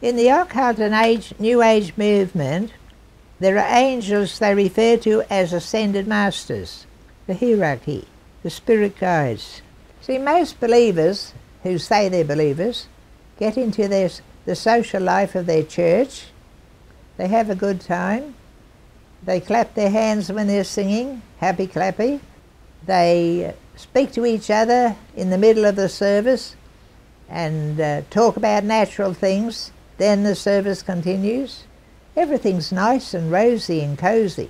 In the occult and New Age movement, there are angels they refer to as ascended masters, the hierarchy, the spirit guides. See, most believers who say they're believers get into the social life of their church. They have a good time. They clap their hands when they're singing, happy clappy. They speak to each other in the middle of the service and talk about natural things. Then the service continues. Everything's nice and rosy and cozy.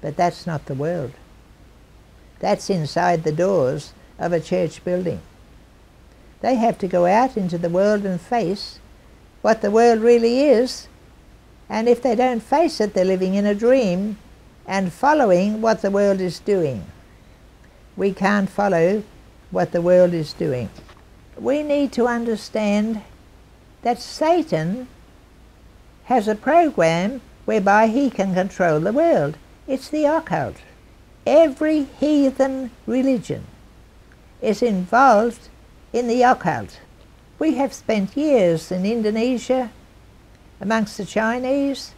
But that's not the world. That's inside the doors of a church building. They have to go out into the world and face what the world really is. And if they don't face it, they're living in a dream and following what the world is doing. We can't follow what the world is doing. We need to understand that Satan has a program whereby he can control the world. It's the occult. Every heathen religion is involved in the occult. We have spent years in Indonesia, amongst the Chinese,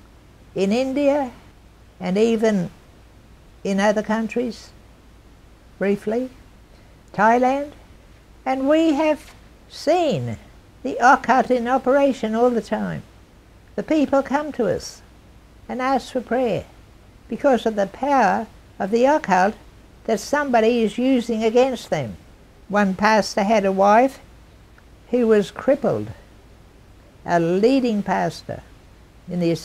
in India, and even in other countries, briefly, Thailand, and we have seen the occult in operation all the time. The people come to us and ask for prayer because of the power of the occult that somebody is using against them. One pastor had a wife who was crippled, a leading pastor in the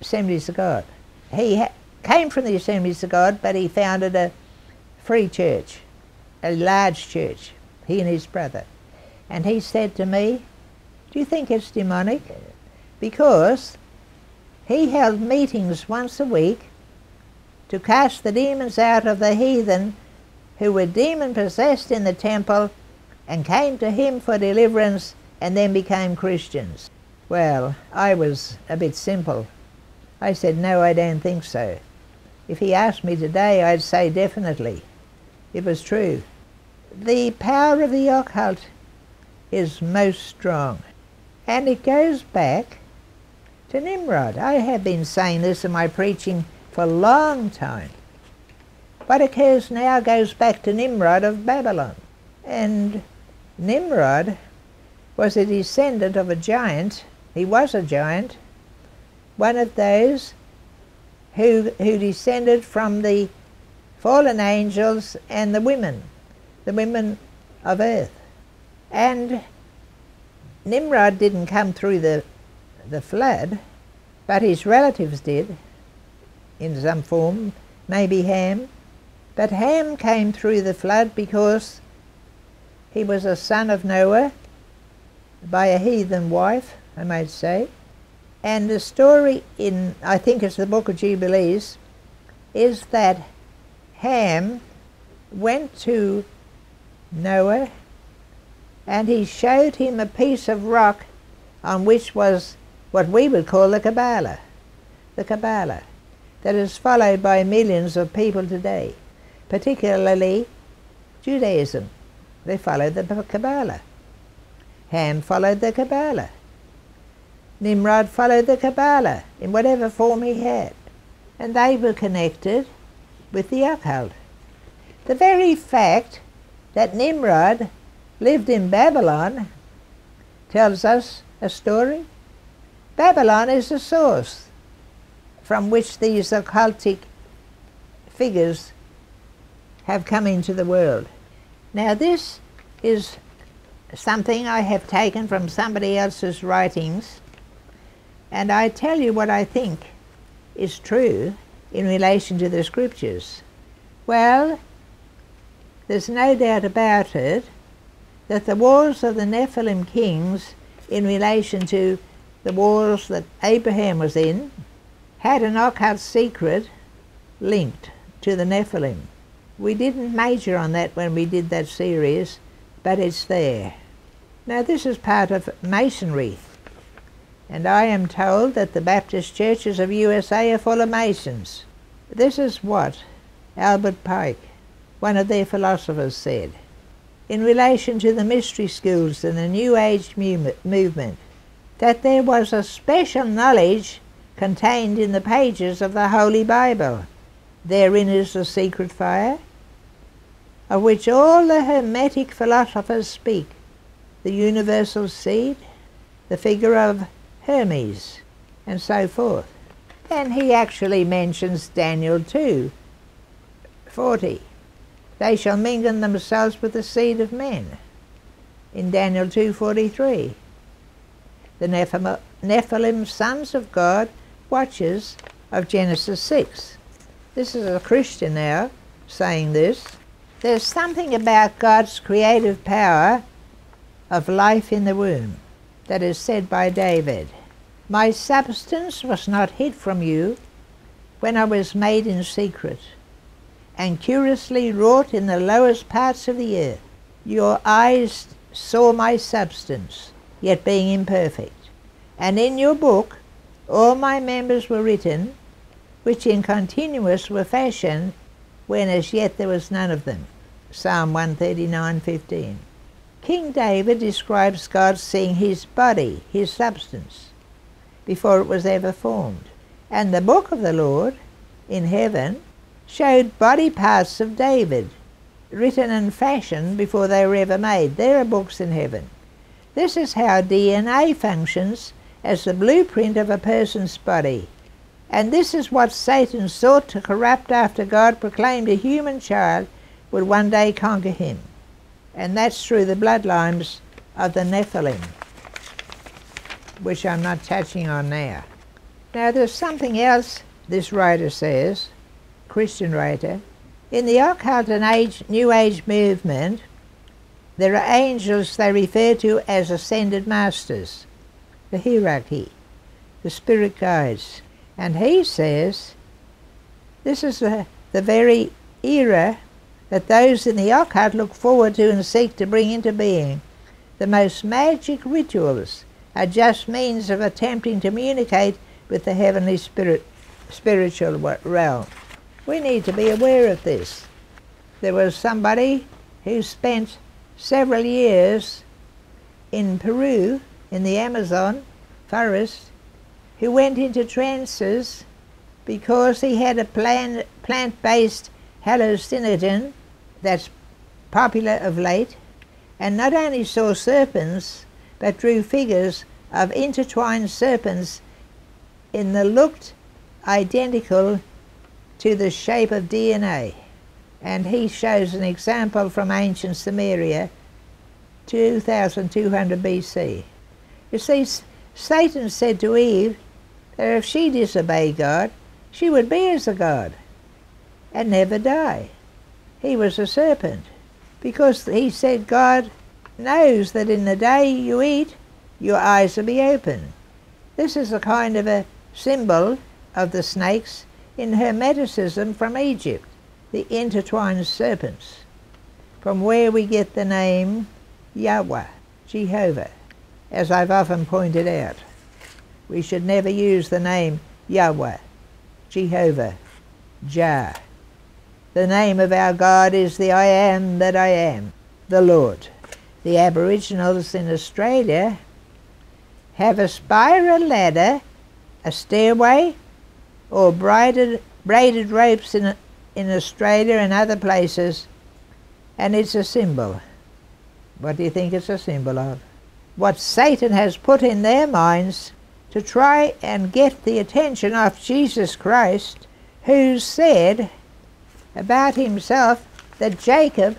Assemblies of God. He came from the Assemblies of God, but he founded a free church, a large church, he and his brother. And he said to me, "Do you think it's demonic?" Because he held meetings once a week to cast the demons out of the heathen who were demon-possessed in the temple and came to him for deliverance and then became Christians. Well, I was a bit simple. I said, "No, I don't think so." If he asked me today, I'd say definitely it was true. The power of the occult is most strong, and it goes back to Nimrod. I have been saying this in my preaching for a long time. What occurs now goes back to Nimrod of Babylon, and Nimrod was a descendant of a giant. He was a giant, one of those who descended from the fallen angels and the women of earth. And Nimrod didn't come through the flood, but his relatives did, in some form, maybe Ham. But Ham came through the flood because he was a son of Noah by a heathen wife, I might say. And the story in, I think it's the Book of Jubilees, is that Ham went to Noah and he showed him a piece of rock on which was what we would call the Kabbalah. The Kabbalah that is followed by millions of people today, particularly Judaism. They follow the Kabbalah. Ham followed the Kabbalah. Nimrod followed the Kabbalah in whatever form he had. And they were connected with the occult. The very fact that Nimrod lived in Babylon tells us a story. Babylon is the source from which these occultic figures have come into the world. Now this is something I have taken from somebody else's writings, and I tell you what I think is true in relation to the scriptures. Well, there's no doubt about it that the wars of the Nephilim kings in relation to the wars that Abraham was in had an occult secret linked to the Nephilim. We didn't major on that when we did that series, but it's there. Now this is part of Masonry, and I am told that the Baptist churches of USA are full of Masons. This is what Albert Pike, one of their philosophers, said in relation to the mystery schools and the New Age movement. that there was a special knowledge contained in the pages of the Holy Bible. Therein is the secret fire, of which all the Hermetic philosophers speak, the universal seed, the figure of Hermes, and so forth. And he actually mentions Daniel 2:40. They shall mingle themselves with the seed of men, in Daniel 2:43. The Nephilim, sons of God, watchers of Genesis 6. This is a Christian now saying this. There's something about God's creative power of life in the womb that is said by David. My substance was not hid from you when I was made in secret and curiously wrought in the lowest parts of the earth. Your eyes saw my substance, yet being imperfect. And in your book all my members were written, which in continuance were fashioned, when as yet there was none of them. Psalm 139:15. King David describes God seeing his body, his substance, before it was ever formed. And the book of the Lord in heaven showed body parts of David, written and fashioned before they were ever made. There are books in heaven. This is how DNA functions as the blueprint of a person's body. And this is what Satan sought to corrupt after God proclaimed a human child would one day conquer him. And that's through the bloodlines of the Nephilim, which I'm not touching on now. Now there's something else this writer says, Christian writer. In the occult and New Age movement, there are angels they refer to as ascended masters, the hierarchy, the spirit guides. And he says this is the very era that those in the occult look forward to and seek to bring into being. The most magic rituals are just means of attempting to communicate with the heavenly spiritual realm. We need to be aware of this. There was somebody who spent several years in Peru, in the Amazon forest, who went into trances because he had a plant-based hallucinogen that's popular of late, and not only saw serpents but drew figures of intertwined serpents in the looked identical to the shape of DNA. And he shows an example from ancient Sumeria, 2200 BC. You see, Satan said to Eve, if she disobeyed God, she would be as a god and never die. He was a serpent, because he said God knows that in the day you eat, your eyes will be open. This is a kind of a symbol of the snakes in Hermeticism from Egypt, the intertwined serpents, from where we get the name Yahweh, Jehovah. As I've often pointed out, we should never use the name Yahweh, Jehovah, Jah. The name of our God is the I Am that I Am, the Lord. The Aboriginals in Australia have a spiral ladder, a stairway, or braided ropes in Australia and other places, and it's a symbol. What do you think it's a symbol of? What Satan has put in their minds to try and get the attention of Jesus Christ, who said about himself that Jacob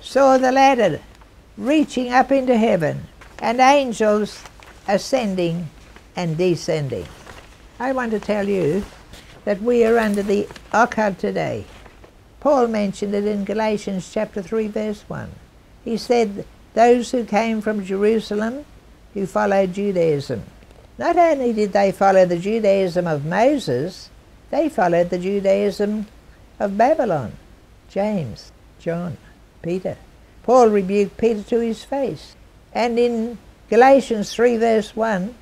saw the ladder reaching up into heaven and angels ascending and descending. I want to tell you that we are under the occult today. Paul mentioned it in Galatians chapter 3 verse 1. He said, those who came from Jerusalem, who followed Judaism. Not only did they follow the Judaism of Moses, they followed the Judaism of Babylon, James, John, Peter. Paul rebuked Peter to his face. And in Galatians 3 verse 1,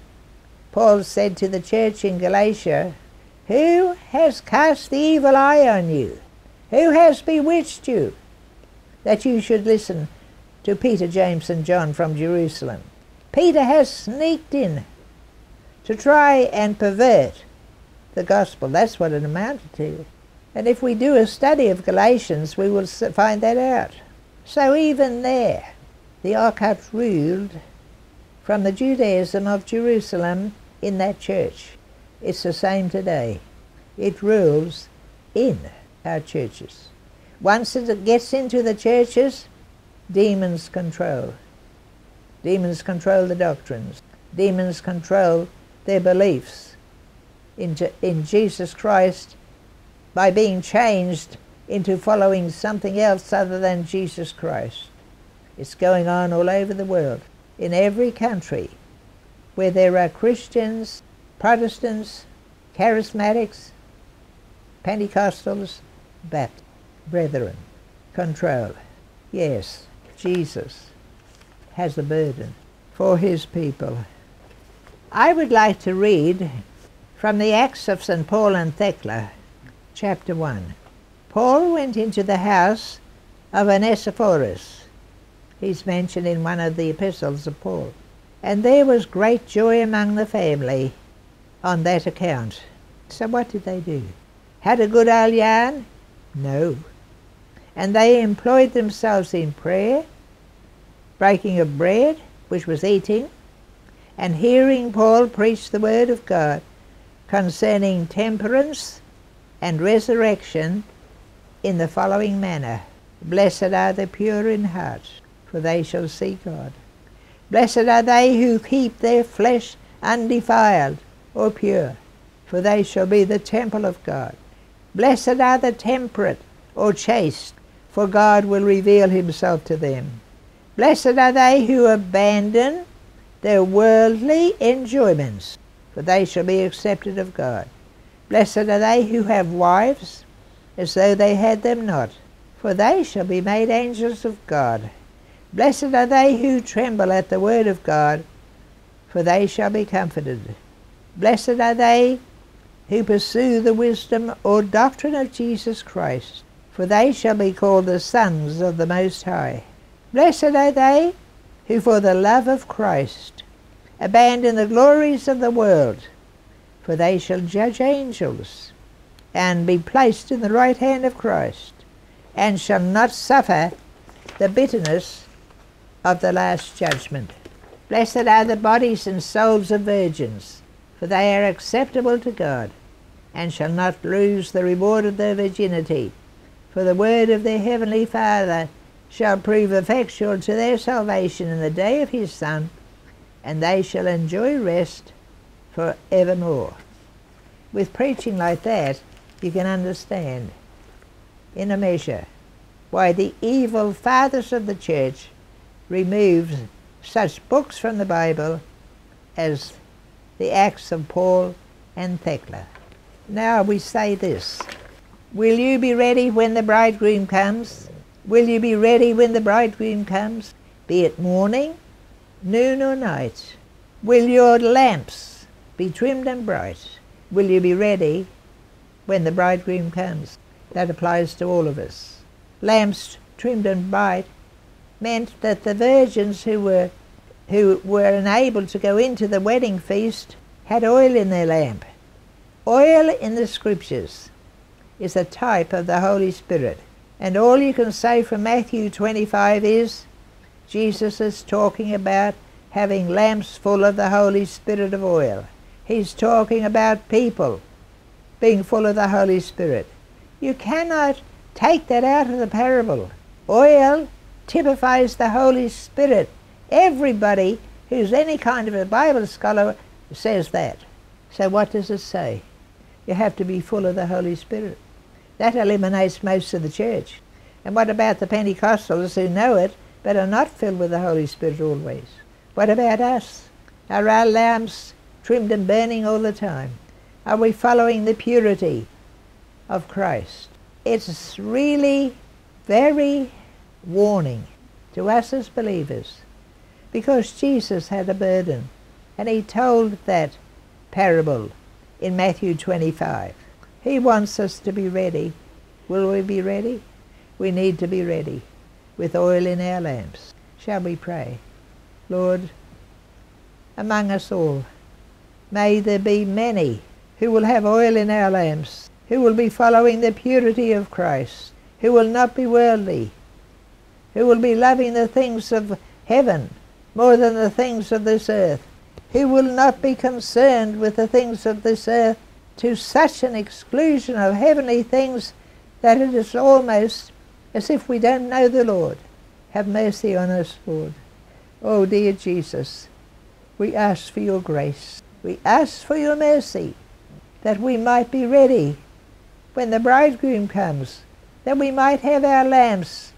Paul said to the church in Galatia, who has cast the evil eye on you? Who has bewitched you? That you should listen to Peter, James and John from Jerusalem. Peter has sneaked in to try and pervert the gospel. That's what it amounted to. And if we do a study of Galatians, we will find that out. So even there, the occult ruled from the Judaism of Jerusalem in that church. It's the same today. It rules in our churches. Once it gets into the churches, demons control. Demons control the doctrines. Demons control their beliefs in Jesus Christ by being changed into following something else other than Jesus Christ. It's going on all over the world, in every country where there are Christians, Protestants, Charismatics, Pentecostals, Baptists, brethren. Control. Yes, Jesus has a burden for his people. I would like to read from the Acts of St. Paul and Thecla, chapter 1. Paul went into the house of Onesiphorus. He's mentioned in one of the epistles of Paul. And there was great joy among the family on that account. So what did they do? Had a good old yarn? No. And they employed themselves in prayer, breaking of bread, which was eating, and hearing Paul preach the word of God concerning temperance and resurrection in the following manner. Blessed are the pure in heart, for they shall see God. Blessed are they who keep their flesh undefiled or pure, for they shall be the temple of God. Blessed are the temperate or chaste, for God will reveal himself to them. Blessed are they who abandon their worldly enjoyments, for they shall be accepted of God. Blessed are they who have wives, as though they had them not, for they shall be made angels of God. Blessed are they who tremble at the word of God, for they shall be comforted. Blessed are they who pursue the wisdom or doctrine of Jesus Christ, for they shall be called the sons of the Most High. Blessed are they who for the love of Christ abandon the glories of the world, for they shall judge angels and be placed in the right hand of Christ, and shall not suffer the bitterness of the last judgment. Blessed are the bodies and souls of virgins, for they are acceptable to God, and shall not lose the reward of their virginity, for the word of their heavenly Father shall prove effectual to their salvation in the day of his Son, and they shall enjoy rest for evermore. With preaching like that, you can understand, in a measure, why the evil fathers of the church removed such books from the Bible as the Acts of Paul and Thecla. Now we say this: will you be ready when the bridegroom comes? Will you be ready when the bridegroom comes? Be it morning, noon or night. Will your lamps be trimmed and bright? Will you be ready when the bridegroom comes? That applies to all of us. Lamps trimmed and bright meant that the virgins who were unable to go into the wedding feast had oil in their lamp. Oil in the Scriptures is a type of the Holy Spirit. And all you can say from Matthew 25 is, Jesus is talking about having lamps full of the Holy Spirit of oil. He's talking about people being full of the Holy Spirit. You cannot take that out of the parable. Oil typifies the Holy Spirit. Everybody who's any kind of a Bible scholar says that. So what does it say? You have to be full of the Holy Spirit. That eliminates most of the church. And what about the Pentecostals who know it but are not filled with the Holy Spirit always? What about us? Are our lamps trimmed and burning all the time? Are we following the purity of Christ? It's really very warning to us as believers, because Jesus had a burden, and he told that parable in Matthew 25. He wants us to be ready. Will we be ready? We need to be ready with oil in our lamps. Shall we pray? Lord, among us all, May there be many who will have oil in our lamps, who will be following the purity of Christ, who will not be worldly, who will be loving the things of heaven more than the things of this earth, who will not be concerned with the things of this earth to such an exclusion of heavenly things that it is almost as if we don't know the Lord. Have mercy on us, Lord. Oh, dear Jesus, we ask for your grace. We ask for your mercy, that we might be ready when the bridegroom comes, that we might have our lamps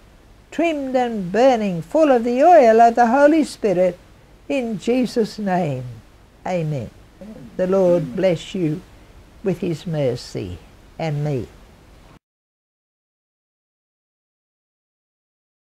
trimmed and burning, full of the oil of the Holy Spirit, in Jesus' name. Amen. The Lord bless you with his mercy, and me.